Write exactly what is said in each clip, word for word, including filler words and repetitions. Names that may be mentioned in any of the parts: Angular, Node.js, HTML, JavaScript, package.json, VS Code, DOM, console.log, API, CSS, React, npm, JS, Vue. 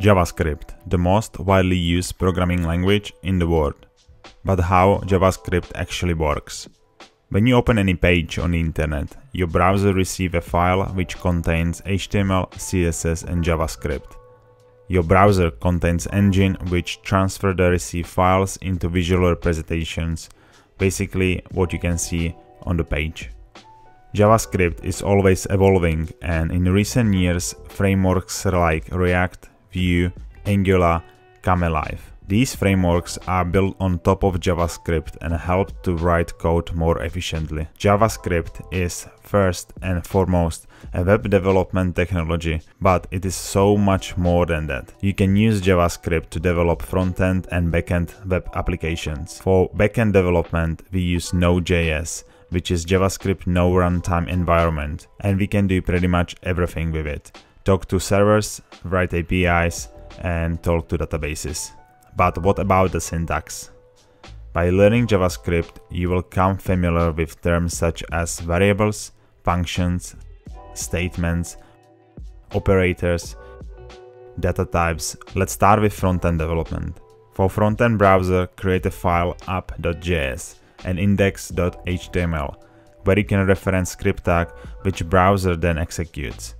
JavaScript, the most widely used programming language in the world. But how JavaScript actually works? When you open any page on the internet, your browser receives a file which contains H T M L, C S S and JavaScript. Your browser contains engine which transfer the received files into visual representations, basically what you can see on the page. JavaScript is always evolving, and in recent years frameworks like React, Vue, Angular come alive. These frameworks are built on top of JavaScript and help to write code more efficiently. JavaScript is first and foremost a web development technology, but it is so much more than that. You can use JavaScript to develop front-end and back-end web applications. For back-end development, we use Node dot J S, which is JavaScript no runtime environment, and we can do pretty much everything with it. Talk to servers, write A P Is, and talk to databases. But what about the syntax? By learning JavaScript, you will come familiar with terms such as variables, functions, statements, operators, data types. Let's start with front-end development. For front-end browser, create a file app dot J S and index dot H T M L, where you can reference script tag which browser then executes.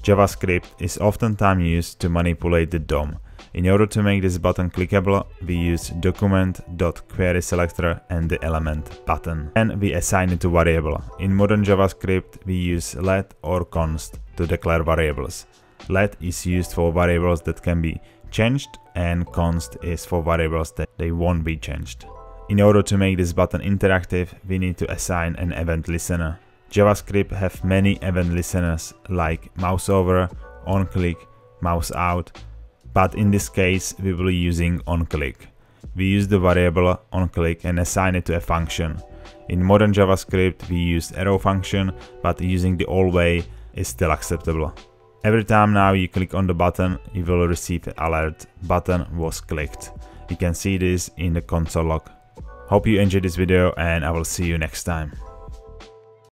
JavaScript is oftentimes used to manipulate the D O M. In order to make this button clickable, we use document dot query selector and the element button. And we assign it to variable. In modern JavaScript, we use let or const to declare variables. Let is used for variables that can be changed, and const is for variables that they won't be changed. In order to make this button interactive, we need to assign an event listener. JavaScript have many event listeners like mouse over, on click, mouse out, but in this case we will be using on click. We use the variable on click and assign it to a function. In modern JavaScript we use arrow function, but using the old way is still acceptable. Every time now you click on the button, you will receive an alert button was clicked. You can see this in the console log. Hope you enjoyed this video, and I will see you next time.